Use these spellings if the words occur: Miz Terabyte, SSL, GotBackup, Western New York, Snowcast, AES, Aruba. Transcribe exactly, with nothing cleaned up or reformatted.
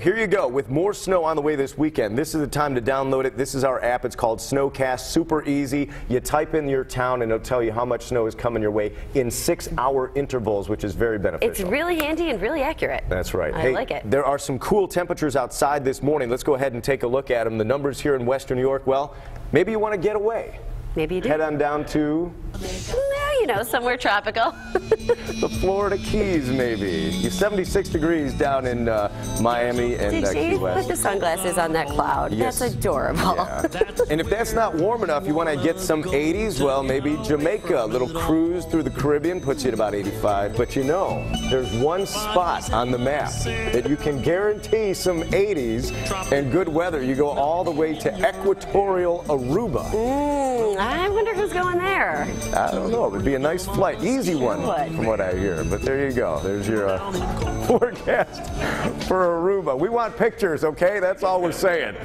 Here you go with more snow on the way this weekend. This is the time to download it. This is our app. It's called Snowcast. Super easy. You type in your town and it'll tell you how much snow is coming your way in six hour intervals, which is very beneficial. It's really handy and really accurate. That's right. I hey, like it. There are some cool temperatures outside this morning. Let's go ahead and take a look at them. The numbers here in Western New York, well, maybe you want to get away. Maybe you do. Head on down to, well, you know, somewhere tropical. The Florida Keys, maybe. seventy-six degrees down in uh, Miami and uh, Key West. Put the sunglasses on that cloud. Yes. That's adorable. Yeah. And if that's not warm enough, you want to get some eighties? Well, maybe Jamaica. A little cruise through the Caribbean puts you at about eighty-five. But you know, there's one spot on the map that you can guarantee some eighties and good weather. You go all the way to equatorial Aruba. Mm, I wonder who's going there. I don't know. It would be a nice flight. Easy one from what I hear. But there you go. There's your uh, forecast for Aruba. We want pictures, okay? That's all we're saying.